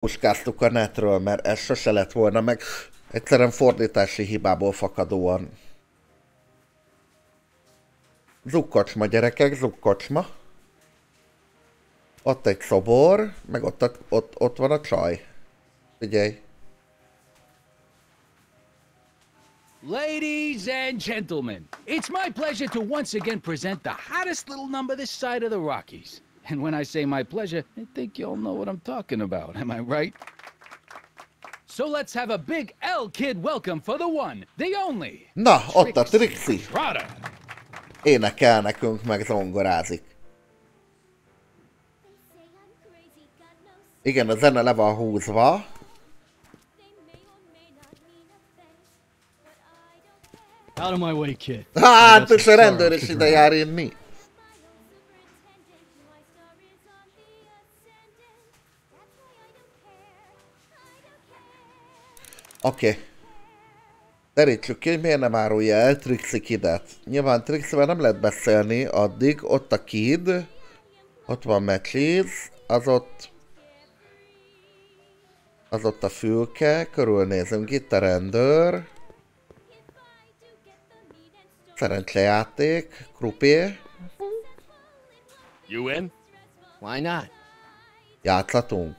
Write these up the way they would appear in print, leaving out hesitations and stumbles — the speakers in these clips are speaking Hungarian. puskáztuk a netről, mert ez sose lett volna meg. Egyszerűen fordítási hibából fakadóan. Zukkocsma, gyerekek, zukkocsma. Ott egy szobor, meg ott van a csaj. Figyelj. Ladies and gentlemen, it's my pleasure to once again present the hottest little number this side of the Rockies. And when I say my pleasure, I think you all know what I'm talking about, am I right? So let's have a big L Kid welcome for the one, the only. Na, ott a Trixie Trotter. Énekel nekünk, meg zongorázik. Igen, a zene le van húzva. Out of my way, kid. Hát, és a rendőr is ide jár inni. Oké. Derítsük ki, hogy miért nem árulja el Trixie Kidet. Nyilván Trixie-vel nem lehet beszélni addig. Ott a Kid. Ott van Matches. Az ott... Az ott a fülke. Körülnézünk. Itt a rendőr. Szerencsejáték. Krupé. You in? Why not? Játszhatunk.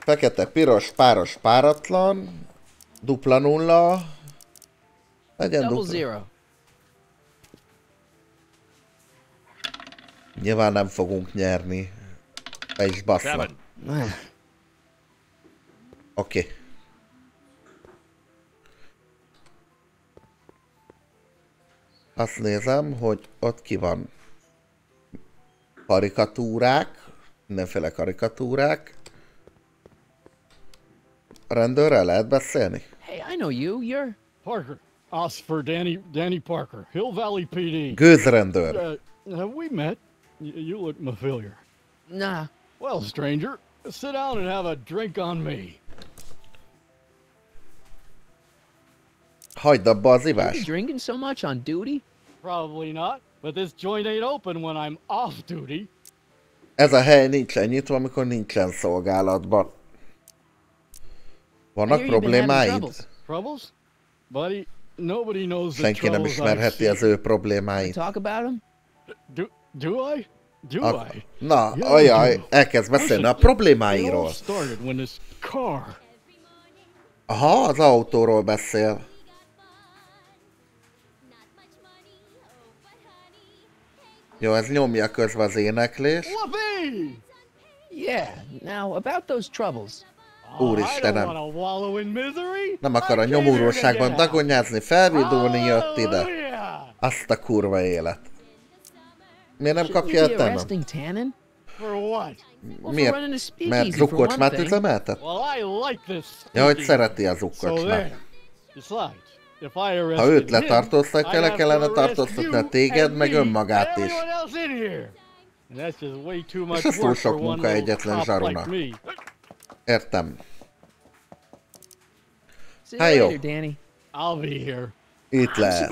Fekete, piros, páros, páratlan, dupla nulla, legyen dupla. Nyilván nem fogunk nyerni. Be is baszva. Oké. Azt nézem, hogy ott ki van. Karikatúrák, mindenféle karikatúrák. Rendőrrel lehet beszélni? Hey, I know you. You're Parker. Officer Danny Parker, Hill Valley PD. Gőzrendőr. Have we met? You look familiar. Nah. Well, stranger, sit down and have a drink on me. Hagyd abba az ivást. Are you drinking so much on duty? Probably not, but this joint ain't open when I'm off duty. Ez a hely nincsen nyitva, amikor nincsen szolgálatban. Vannak problémáid? Senki nem ismerheti az ő problémáit. Na, ajaj, elkezd beszélni a problémáiról. Aha, az autóról beszél. Jó, ez nyomja közben az éneklést. Úristenem, nem akar a nyomorúságban dagonyázni, felvidulni jött ide. Azt a kurva élet. Miért nem kapja el Tannen? Miért? Mert zukkocsmát üzemeltet? Ja, hogy szereti a zukkocsmát. Ha őt letartóztatja, le kellene tartóztatni téged, meg önmagát is. És ez túl sok munka egyetlen zsarunak. Értem. Hát jó. Itt lesz.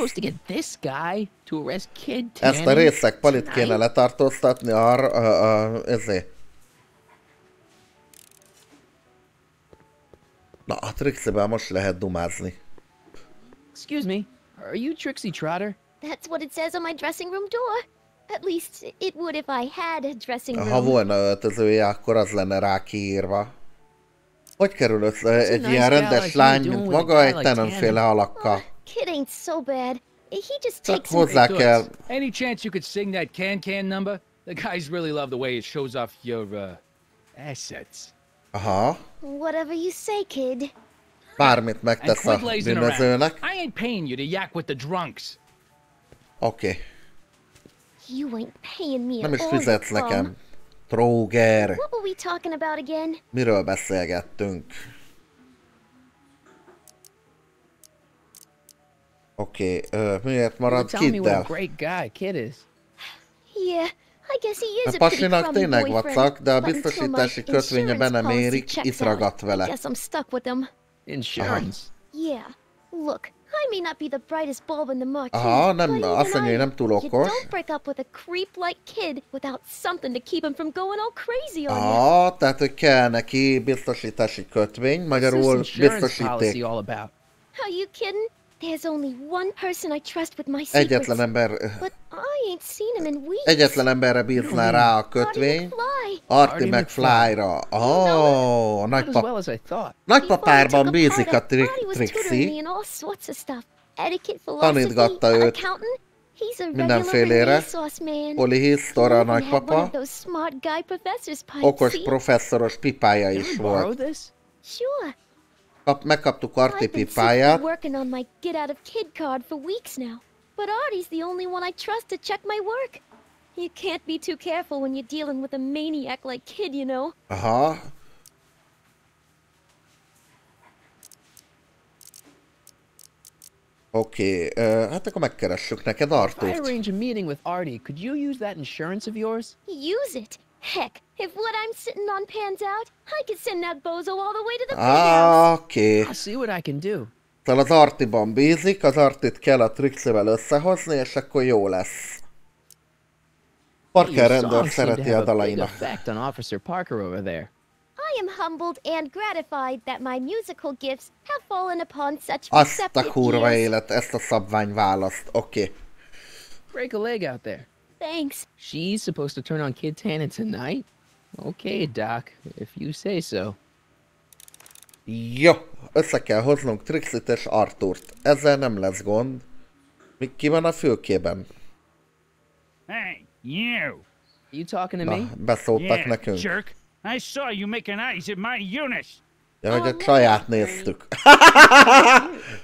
Ezt a részeg palit kéne letartóztatni arra, ezért. Na, a Trixie-ben most lehet dumázni. Excuse me, are you Trixie Trotter? That's what it says on my dressing room door. At least it would if I had a dressing room. Ha volna öltözője, akkor az lenne rá kiírva. Hogy kerül össze egy ilyen rendes lány, mint maga, egy Tannen-féle alakkal? Csak hozzá kell. Any chance you could sing that can-can number? The guys really love the way it shows off your assets. Aha. Whatever you say, kid. Bármit megtesz a bűnözőnek. I ain't paying you to yak with the drunks. Oké. Nem is fizetsz nekem. Tróger. Miről beszélgettünk? Oké, miért maradt Kiddel? A pasinak tényleg vacak, de a biztosítási kötvénye be nem érik, itt ragadt vele. Aha. I may not be the brightest bulb in the muck. You don't break up with a creep like Kid without something to keep him from going all crazy on you. Tehát hogy kell neki biztosítási kötvény, magyarul biztosíték. Are you kidding? There's only one person I trust with my secrets. Egyetlen ember. But I ain't seen him in weeks. Egyetlen emberre bírná rá a kötvény. Artie McFly-ra. Oh, nagypapárban bízik a Trixie. Tanítgatta őt mindenfélére. Polihisztora a nagypapa. Okos professzoros pipája is volt. Megkaptuk Artie pipáját. But Artie's the only one I trust to check my work. You can't be too careful when you're dealing with a maniac like Kid, you know. Aha. Oké, hát akkor megkeressük neked Artut. If I arrange a meeting with Artie, could you use that insurance of yours? Use it? Heck, if what I'm sitting on pans out, I could send that bozo all the way to the playhouse. Oké. I'll see what I can do. Tehát az Artiban bízik, az Artit kell a Trixie-vel összehozni, és akkor jó lesz. Parker rendőr szereti a dalainak. Azt a kurva élet, ezt a szabvány választ. Oké. Break a leg out there. Thanks. She's supposed to turn on Kid Tannen tonight? Okay, Doc, if you say so. Jó, össze kell hoznunk Trixit és Arturt. Ezzel nem lesz gond. Ki van a fülkében? Hey, you! Are you talking to me? Beszóltak nekünk. Jerk! I saw you making eyes at my Eunice! Ja, hogy a csaját néztük.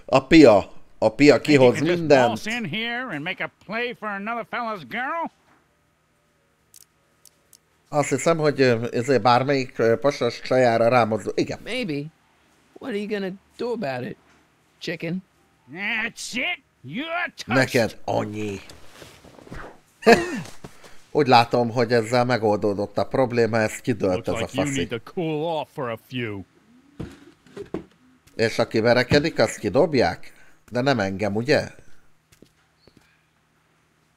A pia! A pia kihoz mindent! Azt hiszem, hogy ezért bármelyik pasas csajára rámozdul. Igen. Maybe. What are you gonna do about it, chicken? That's it. You're toast. Neked annyi. Úgy látom, hogy ezzel megoldódott a probléma, ez kidőlt ez a faszi. És aki verekedik, azt kidobják? De nem engem, ugye?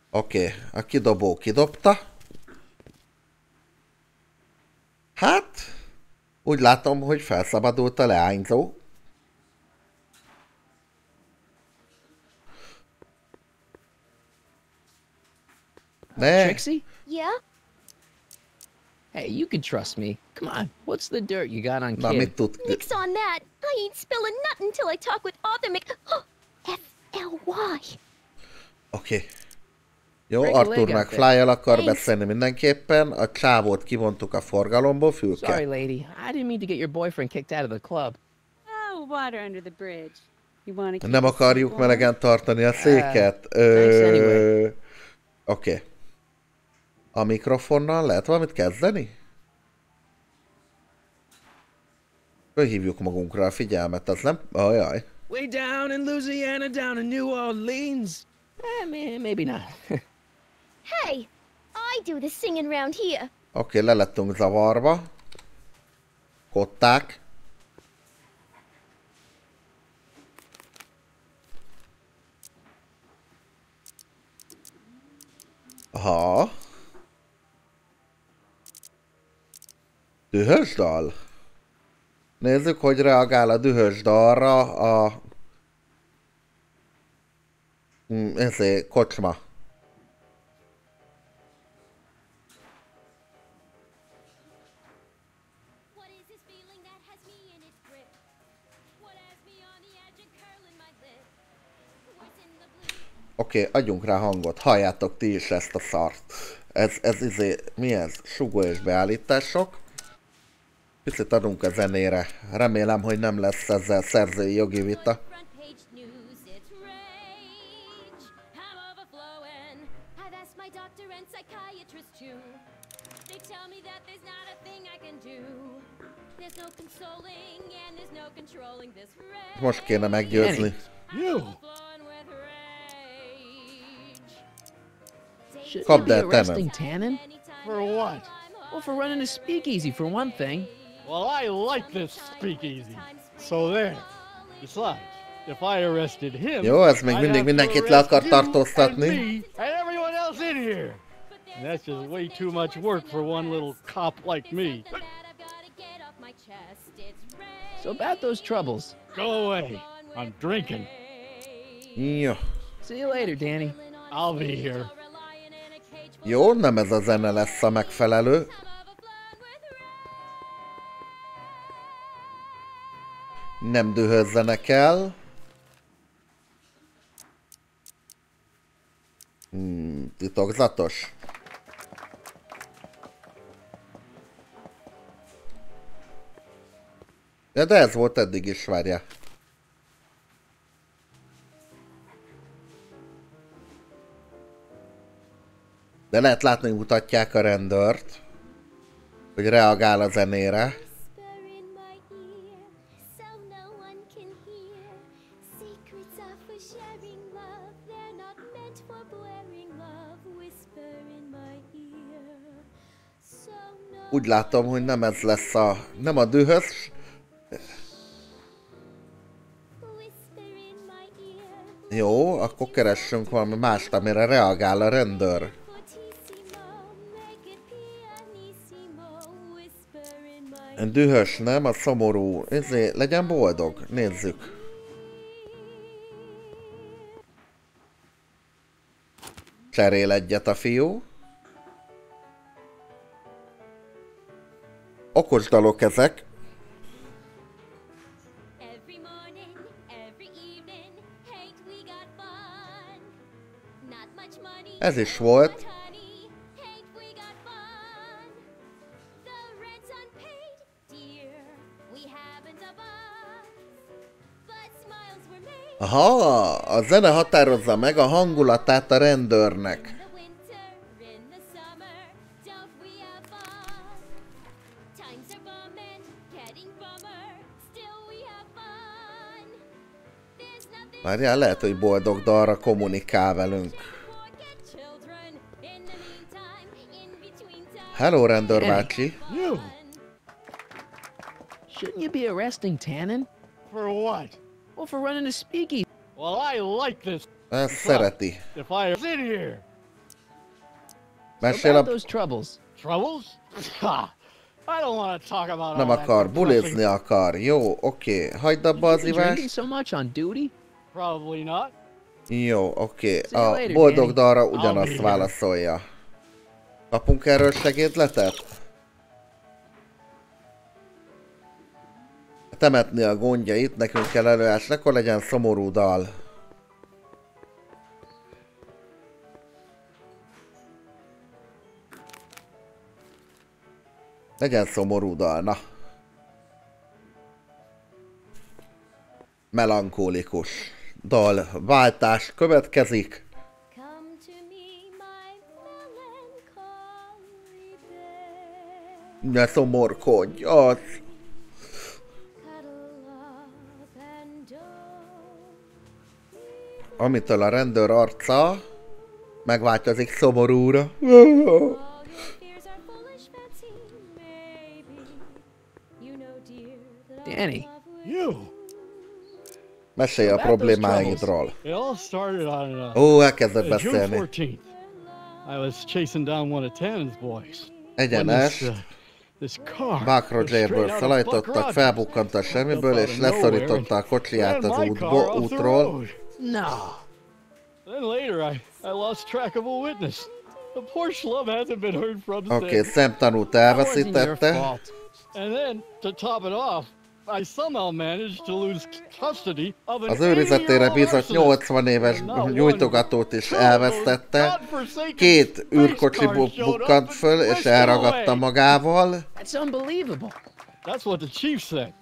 Oké, a kidobó kidobta. Hát, úgy látom, hogy felszabadult a leányzó. Trixie? Yeah. Hey, you can trust me. Come on, what's the dirt you got on Kid? Nix on that. I ain't spilling nothing till I talk with Arthur F.L.Y. Oké. Jó, Arthur McFly-jal akar beszélni mindenképpen. A csávót kivontuk a forgalomból, fülke. Sorry, lady. I didn't mean to get your boyfriend kicked out of the club. Oh, water under the bridge. You want to... Nem akarjuk melegen tartani a széket. Oké. A mikrofonnal lehet valamit kezdeni? Fölhívjuk magunkra a figyelmet, az nem? Ajaj. Way down in Louisiana, down in New Orleans. Maybe not. Hey, I do the singing round here. Oké, le lettünk zavarva. Kották. Aha. Dühös dal. Nézzük, hogy reagál a dühös dalra a... ezért kocsma. Oké, adjunk rá hangot. Halljátok ti is ezt a szart. Ez izé... Mi ez? Sugó és beállítások. Picit adunk a zenére. Remélem, hogy nem lesz ezzel szerzői jogi vita. Most kéne meggyőzni. Kapd el, Tannen. Well, for running a speakeasy, for one thing. Well, I like this speakeasy. So there. Besides, If I arrested him, and everyone else in here. And that's just way too much work for one little cop like me. So about those troubles. Go away. I'm drinking. Yeah. See you later, Danny. I'll be here. Jó, nem ez a zene lesz a megfelelő. Nem dühözzenek el. Titokzatos. De ez volt eddig is, várja. De lehet látni, hogy mutatják a rendőrt, hogy reagál a zenére. Úgy látom, hogy nem ez lesz a... nem a dühöz. Jó, akkor keressünk valami mást, amire reagál a rendőr. Dühös, nem? A szomorú. Ezért legyen boldog. Nézzük. Cserél egyet a fiú. Okos dalok ezek. Ez is volt. Aha, a zene határozza meg a hangulatát a rendőrnek. Várjál, lehet, hogy boldog dalra kommunikál velünk. Hello, rendőr bácsi. You. Shouldn't you be arresting Tannen? For what? Well, for running a speakeasy. Well, I like this. Ezt szereti. If I was in here. Mesél those troubles. Troubles? I don't want to talk about. Nem akar, bulizni akar. Jó, oké. Hagyd abba az ivást. So much on duty? Probably not. Jó, oké. A boldog dalra ugyanazt válaszolja. Kapunk erről segédletet? Temetni a gondjait, nekünk kell előásni, akkor legyen szomorú dal. Legyen szomorú dal, na. Melankólikus dal váltás következik. Ne szomorkodj, az! Amitől a rendőr arca megváltozik szomorúra. Danny, mesélj a problémáidról. Ó, elkezdett beszélni. Egyenest. Bakrogyerből szalajtottak, felbukkant a semmiből, és leszorította a kocsiját az útról. No. Then later I lost track of a witness. The Porsche love hasn't been heard from since. Okay, szemtanút elveszítette. And then to top it off, I somehow managed to lose custody of an 80 éves nyújtogatót is elvesztette. Két űrkocsi bukkant föl és elragadta magával. That's unbelievable. That's what the chief said.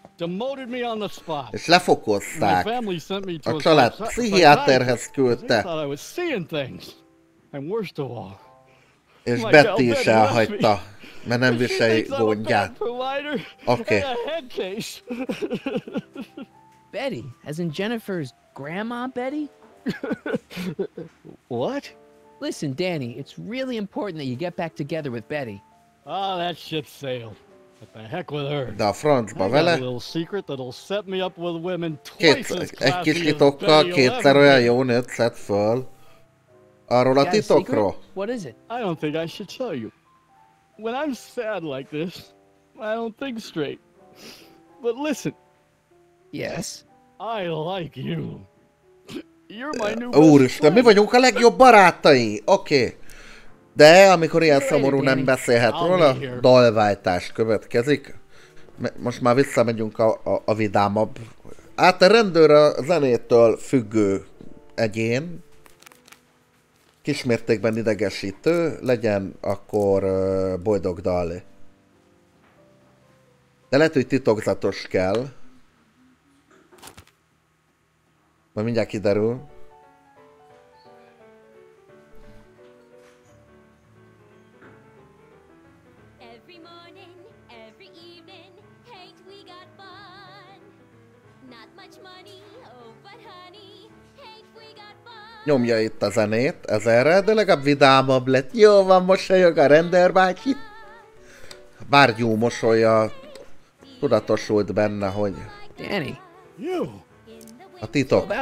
És lefokozták. A család pszichiáterhez küldte. És Betty is elhagyta, mert nem viseli gondját. Oké. Betty, as in Jennifer's grandma Betty? What? Listen, Danny, it's really important that you get back together with Betty. Ah, that ship sailed. But the heck with her. Da francsba vele. Egy kicsit okkal kétszer olyan jó nőt szed föl. Arról a titokról. What is it? I don't think I should tell you. When I'm sad like this, I don't think straight. But listen. Yes. I like you. You're my new best friend. Mi vagyunk a legjobb barátai. Oké. De amikor ilyen szomorú nem beszélhet róla, dalváltás következik. Most már visszamegyünk a vidámabb. Hát a rendőr a zenétől függő egyén. Kismértékben idegesítő, legyen akkor boldog dal. De lehet, hogy titokzatos kell. Majd mindjárt kiderül. Nyomja itt a zenét, ez erre, de legalább vidámabb lett. Jó van, mosolyog a rendőrbácsi. Bárgyú mosolya tudatosult benne, hogy... Danny! A titok.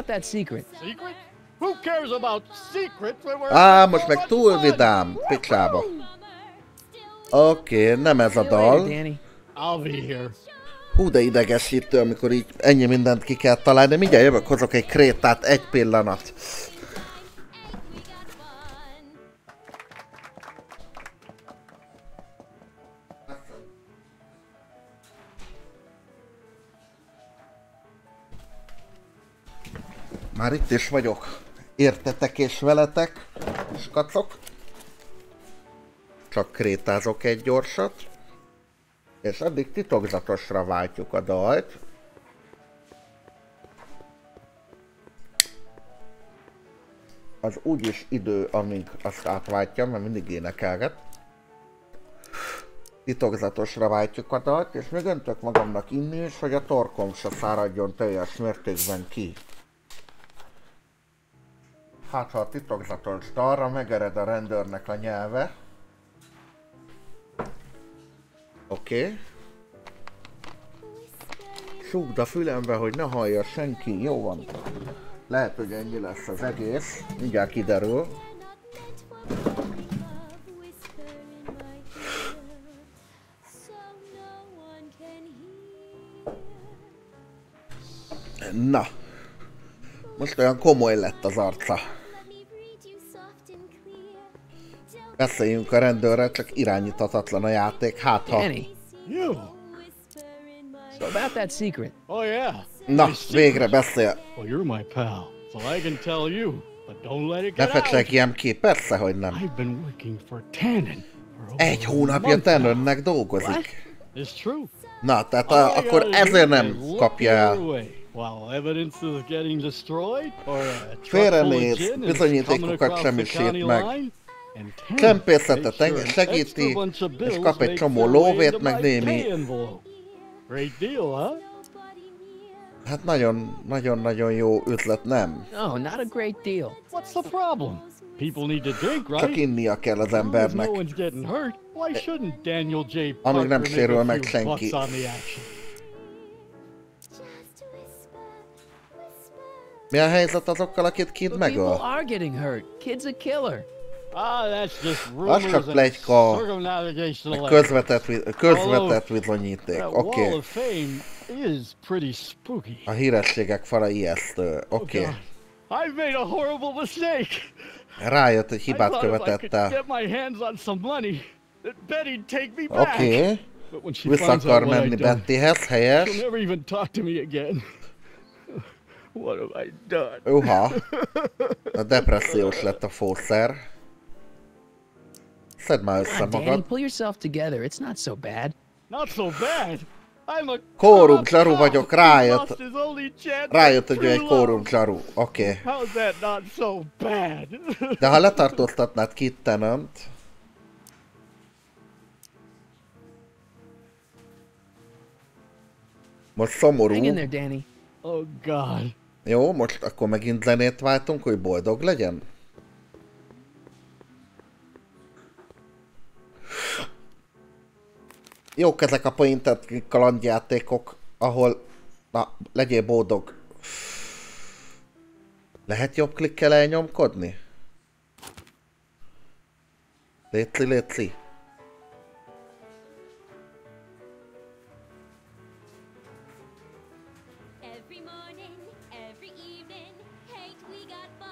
Á, most meg túl vidám, picsába. Oké, nem ez a dal. Hú, de idegesítő, amikor így ennyi mindent ki kell találni. Mindjárt jövök, hozok egy krétát, egy pillanat. Már itt is vagyok. Értetek és veletek, és kacok. Csak krétázok egy gyorsat. És addig titokzatosra váltjuk a dalt. Az úgyis idő, amíg azt átváltjam, mert mindig énekelget. Titokzatosra váltjuk a dalt, és még öntök magamnak inni is, hogy a torkom se száradjon teljes mértékben ki. Hát, ha a titokzatos dalra megered a rendőrnek a nyelve. Oké. Súgd a fülembe, hogy ne hallja senki. Jó van. Lehet, hogy ennyi lesz az egész. Mindjárt kiderül. Na. Most olyan komoly lett az arca. Beszéljünk a rendőrrel, csak irányíthatatlan a játék, hát ha... Na, végre beszél. Ne fecsegjél ki, persze, hogy nem. Egy hónapja Tannennek dolgozik. Na, tehát akkor ezért nem kapja el. Félrenéz, bizonyítékokat semmisít meg. Csempészetet segíti, és kap egy csomó lóvét, meg némi. Hát nagyon-nagyon jó ötlet, nem? Csak innia kell az embernek. Amíg nem sérül meg senki. Mi a helyzet azokkal, akit Kid megöl? Az csak pletyka, meg közvetett bizonyíték. Oké. A hírességek fala ijesztő. Oké. Rájött, hogy hibát követett el. Oké. Vissza akar menni Bettyhez, helyes. Uha, a depressziós lett a fószer. Szedd már össze magad. Kórum zsaru vagyok, rájött, hogy ő egy kórum zsaru. Oké. De ha letartóztatnád Kid Tannent. Most szomorú. Jó, most akkor megint zenét váltunk, hogy boldog legyen. Jók ezek a pointet kalandjátékok, ahol... Na, legyél boldog. Lehet jobb klikkel elnyomkodni? Létli, létli.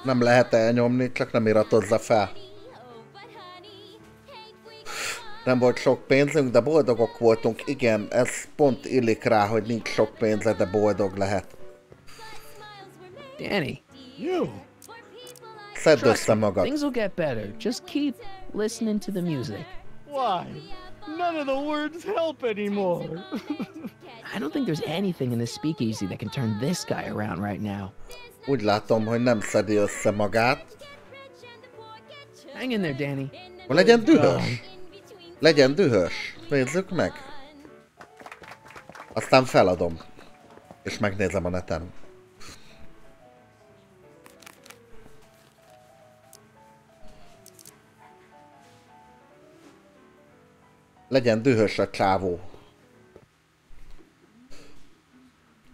Nem lehet elnyomni, csak nem iratozza fel. Nem volt sok pénzünk, de boldogok voltunk. Igen, ez pont illik rá, hogy nincs sok pénze, de boldog lehet. Danny, you. Szedd össze magad. Things will get better. Just keep listening to the music. Why? None of the words help anymore. I don't think there's anything in this speakeasy that can turn this guy around right now. Úgy látom, hogy nem szedi össze magát. Hang in there, Danny. Legyen dühös. Legyen dühös. Nézzük meg. Aztán feladom. És megnézem a neten. Legyen dühös a csávó.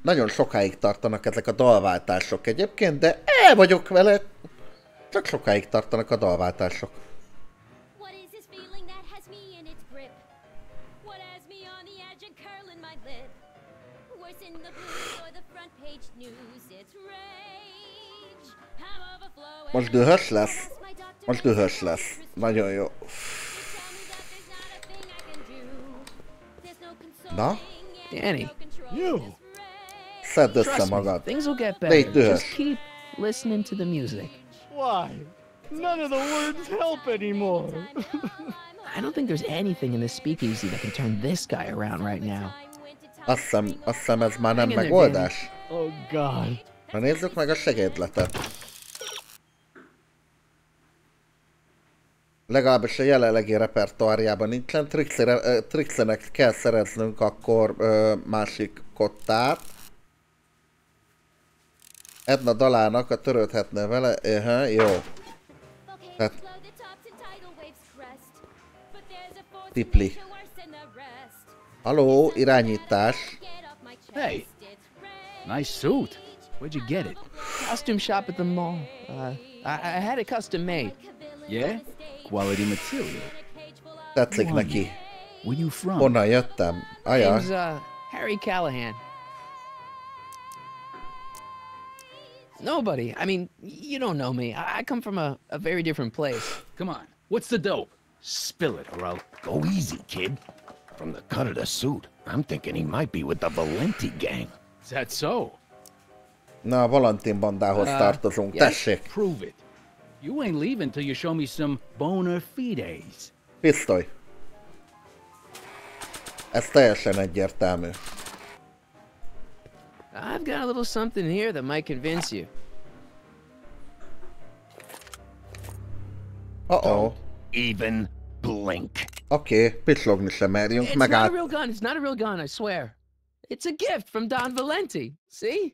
Nagyon sokáig tartanak ezek a dalváltások egyébként, de el vagyok vele. Csak sokáig tartanak a dalváltások. Most dühös lesz? Most dühös lesz. Nagyon jó. Na? Danny. Jó. Szedd össze magad. Légy dühös. Azt hiszem ez már nem megoldás. Na nézzük meg a segédletet. Legalábbis a jelenlegi repertoárjában nincsen. Trixie-nek kell szereznünk akkor másik kottát. Edna dalának a törődhetne vele, jó. Tehát... Tipli. Halló, irányítás. Hey, nice suit. Where'd you get it? Costume shop at the mall. I had it custom made. Yeah? Quality material. Tetszik neki. Where you from? Honnan jöttem? Ajaj. Harry Callahan. Nobody. I mean, you don't know me. I come from a very different place. Come on. What's the dope? Spill it or I'll go easy, kid. From the cut of the suit, I'm thinking he might be with the Valenti gang. Is that so? Na, a Valentin bandához tartozunk. Tessék. Prove it. You ain't leaving till you show me some bona fides. Pisztoly. Ez teljesen egyértelmű. I've got a little something here that might convince you. Uh-oh. Even blink. Okay, pislogni sem merjünk. It's not a real gun. It's not a real gun, I swear. It's a gift from Don Valenti. See?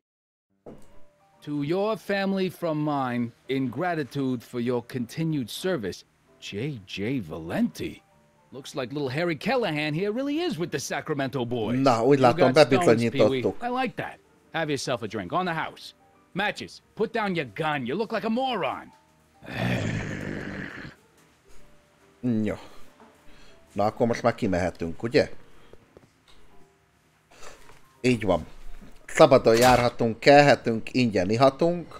To your family from mine, in gratitude for your continued service, J.J. Valenti. Looks like little Harry Callahan here really is with the Sacramento boys. No, we got stones, Pee-wee. I like that. Have yourself a drink on the house. Matches, put down your gun. You look like a moron. Jó. Na, akkor most már kimehetünk, ugye? Így van. Szabadon járhatunk, kelhetünk, ingyen ihatunk.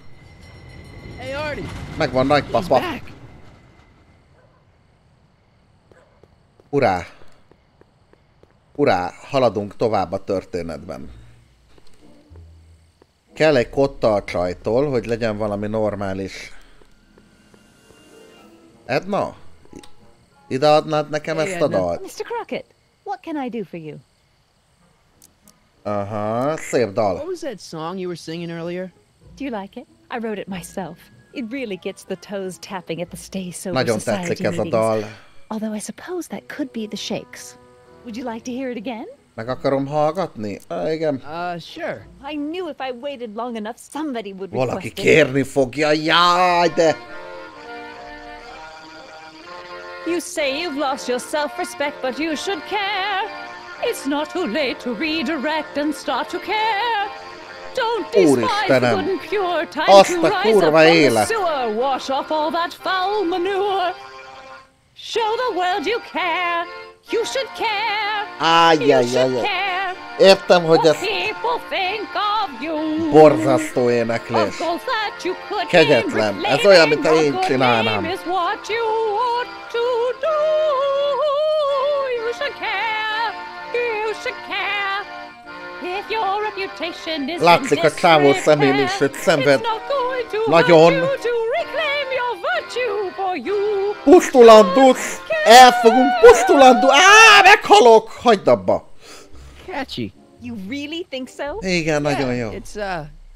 Megvan nagypapa. Urá! Urá! Haladunk tovább a történetben. Kell egy kotta a csajtól, hogy legyen valami normális. Edna? Ide adnád nekem ezt a dalt? Mr. Crockett, what can I do for you? Aha, szép dal. What was that song you were singing earlier? Do you like it? I wrote it myself. It really gets the toes tapping at the stay-sober society meetings. Although I suppose that could be the shakes. Would you like to hear it again? Meg akarom hallgatni. Igen. Sure. I knew if I waited long enough somebody would request it. Valaki kérni fogja. Jaj, de... You say you've lost your self-respect, but you should care. It's not too late to redirect and start to care. Don't despise the good and pure. Time to rise up from the sewer. Wash off all that foul manure. Show the world you care. You should care. Care. Értem, hogy ez borzasztó éneklés. Kegyetlen. Ez olyan, mint ha én csinálnám. Látszik, a csávó szemén is, hogy szenved. Nagyon. Pusztulandulsz! El fogunk pusztulandulni! Áááá, meghalok! Hagyd abba! Catchy. You really think so? Igen, nagyon jó. It's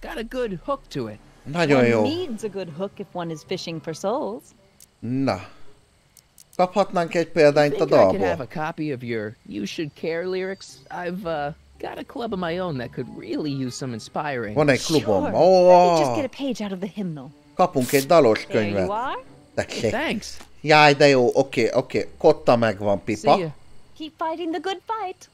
got a good hook to it. Nagyon jó. Needs a good hook if one is fishing for souls. Na. Kaphatnánk egy példányt a dalból. I could have a copy of your You Should Care lyrics. I've got a club of my own that could really use some inspiring. Van egy klubom. Let me just get a page out of the hymnal. Kapunk egy dalos könyvet. Thanks. Jaj, de jó. Oké. Kotta megvan, pipa. Keep fighting the good fight.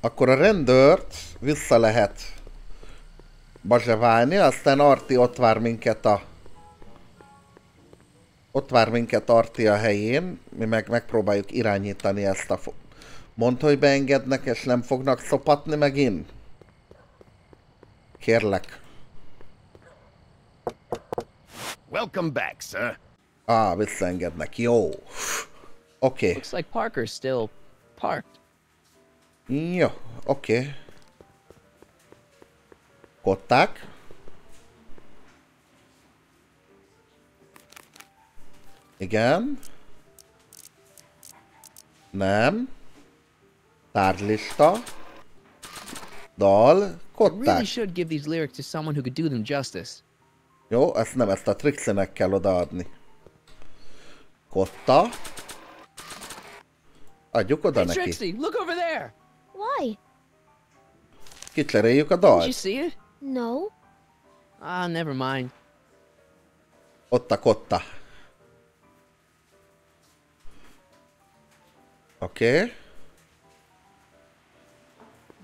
Akkor a rendőrt vissza lehet bazseválni, aztán Arti ott vár minket a... Ott vár minket Arti a helyén, mi meg megpróbáljuk irányítani ezt a... Mondd, hogy beengednek és nem fognak szopatni megint? Kérlek. Welcome back, sir. Ah, visszaengednek, jó. Oké. Looks like Parker's still parked. Jó, oké. Kották. Igen. Nem. Tárlista. Dal. Kották. Jó, ezt nem, ezt a Trixie-nek kell odaadni. Kotta. Adjuk oda neki. Trixie, look over there. Why? Kicseréljük a dalt. Did you see it? No. Ah, never mind. Ott a kotta. Oké.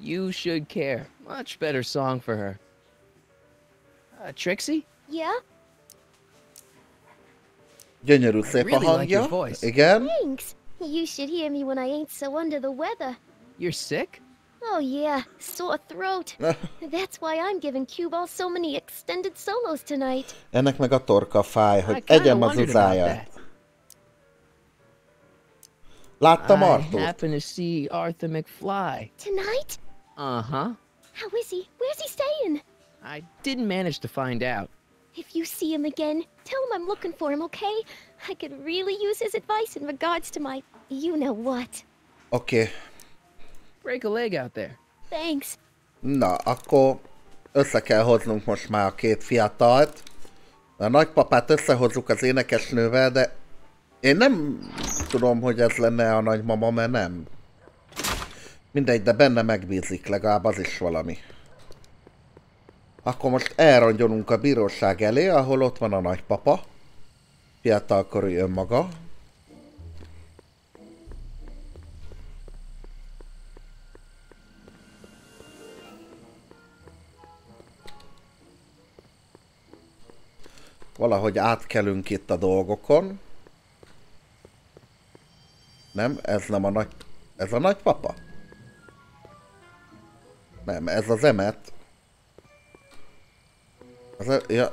You Should Care. Much better song for her. Trixie? Yeah. Gyönyörű szép a hangja. Igen. Thanks. You should hear me when I ain't so under the weather. You're sick? Oh yeah, sore throat. That's why I'm giving cue ball so many extended solos tonight. Ennek meg a torka fáj, hogy egyem az uzája. Láttam Arthur. I happen to see Arthur McFly. Tonight? Uh-huh. How is he? Where's he staying? I didn't manage to find out. If you see him again, tell him I'm looking for him, okay? I could really use his advice in regards to my you-know-what. Okay. Break a leg out there. Thanks. Na, akkor össze kell hoznunk most már a két fiatalt. A nagypapát összehozzuk az énekesnővel, de én nem tudom, hogy ez lenne a nagymama, mert nem. Mindegy, de benne megbízik, legalább az is valami. Akkor most elrongyolunk a bíróság elé, ahol ott van a nagypapa. Fiatalkorú önmaga. Valahogy átkelünk itt a dolgokon. Nem, ez nem a nagy... Ez a nagypapa? Nem, ez az emet. Ja.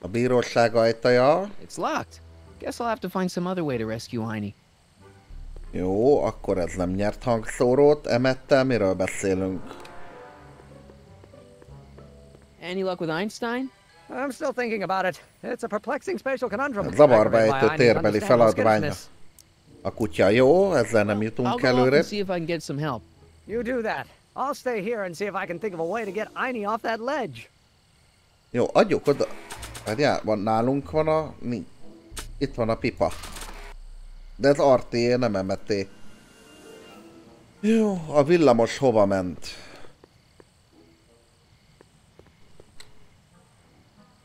A bíróság ajtaja. It's locked. Guess I'll have to find some other way to rescue Heini. Jó, akkor ez nem nyert hangszórót. Emettel miről beszélünk? Any luck with Einstein? I'm still thinking about it. It's a perplexing spatial conundrum. Zavarba ejtő térbeli feladványa. A kutya jó, ezzel nem jutunk előre. You do that. I'll stay here and see if I can think of a way to get Heini off that ledge. Jó, adjuk oda. Várjál, van nálunk van a... Mi? Itt van a pipa. De ez Arté, nem emeté. Jó, a villamos hova ment?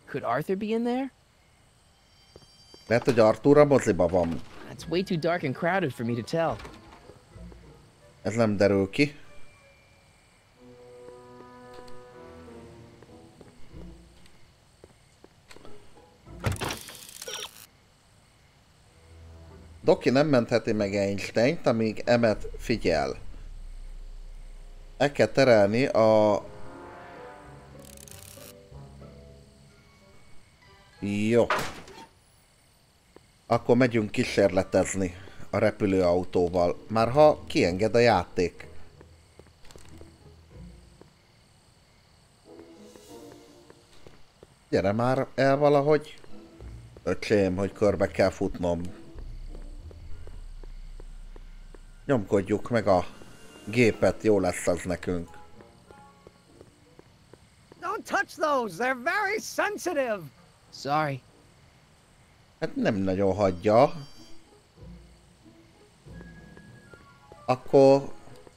Could Arthur be in there? Lehet, hogy Artúr a mozliba van. It's way too dark and crowded for me to tell. Ez nem derül ki. Doki nem mentheti meg Einsteint, amíg Emmet figyel. El kell terelni a... Jó. Akkor megyünk kísérletezni a repülőautóval. Már ha kienged a játék. Gyere már el valahogy. Öcsém, hogy körbe kell futnom. Nyomkodjuk meg a gépet, jó lesz az nekünk. Don't touch those, they're very sensitive. Sorry. Hát nem nagyon hagyja. Akkor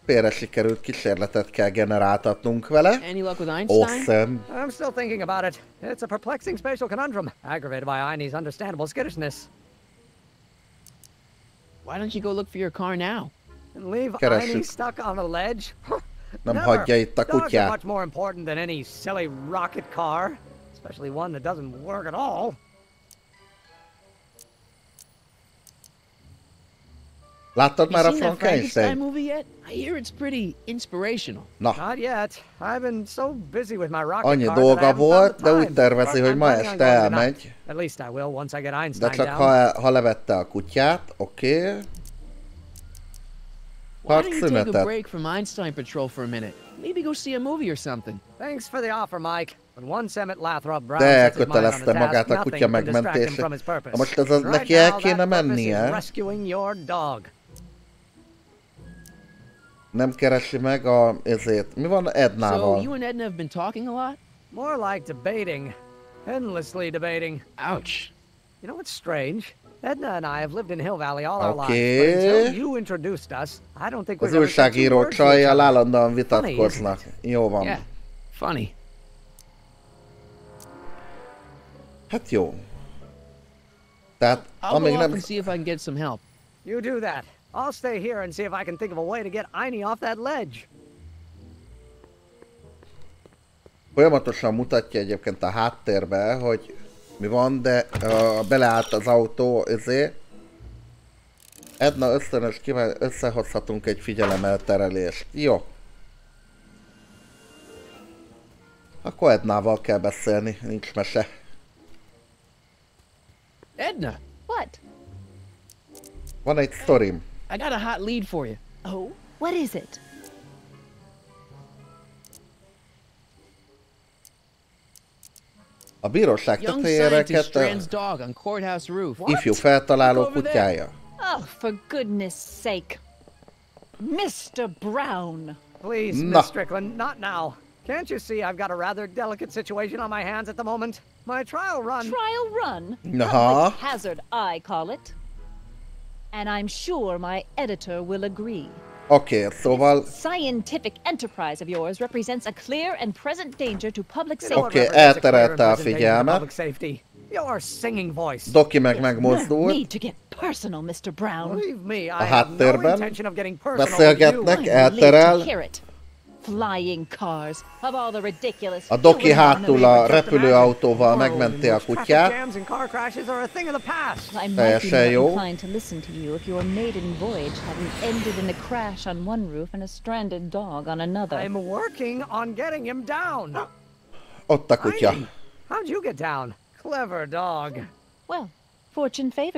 félre sikerült kísérletet kell generáltatnunk vele. Any luck with Einstein? Awesome. I'm still thinking about it. It's a perplexing spatial conundrum, aggravated by Einie's understandable skittishness. Why don't you go look for your car now? And leave Einie stuck on a ledge? Nem hagyja itt a kutyát. Dogs are much more important than any silly rocket car, especially one that doesn't work at all. Láttad már a Frankenstein movie yet? I hear it's pretty inspirational. Not yet. I've been so busy with my rocket car. Annyi dolga volt, de úgy tervezi, hogy ma este elmegy. At least I will once I get Einstein down. De csak ha levette a kutyát, oké. Take a break from Einstein patrol for a minute. Maybe go see a movie or something. Thanks for the offer, Mike. De elkötelezte magát a kutya megmentését. Most az neki el kéne mennie. Nem keresi meg a ezért. Mi van Ednával? So you and Edna have been talking a lot? More like debating, endlessly debating. Ouch. You know what's strange? Edna and I have lived in Hill Valley all our lives. Until you introduced us, I don't think we're going to be able to work together. Állandóan vitatkoznak. Jó van. Yeah. Funny. Hát jó. Tehát amíg nem. You do that. I'll stay here and see if I can think of a way to get Einie off that ledge. Folyamatosan mutatja egyébként a háttérbe, hogy mi van, de beleállt az autó ezért. Edna ösztönös kíván, összehozhatunk egy figyelemelterelést. Jó. Akkor Ednával kell beszélni, nincs mese. Edna, what? Van egy sztorim. I got a hot lead for you. Oh, what is it? A bíróság tetejére ifjú feltaláló kutyája. Oh, for goodness sake. Mr. Brown. Please, Ms. Strickland, not now. Can't you see I've got a rather delicate situation on my hands at the moment? My trial run. Trial run? No. Hazard, I call it. And I'm sure my editor will agree. Okay, so while scientific enterprise of yours represents a clear and present danger to public safety. Okay, elterelte a figyelmet. Your singing voice. Doki megmozdult. Need to get personal, Mr. Brown. Believe me, I have no intention of getting personal. Beszélgetnek, flying cars of all the ridiculous. A Doki hátul a repülőautóval megmenti a kutyát. Teljesen jó. Ott a kutya.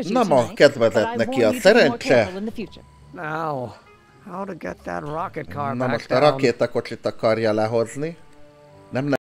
Nem a kedvezett neki a szerencse. Na most a rakétakocsit akarja lehozni. Nem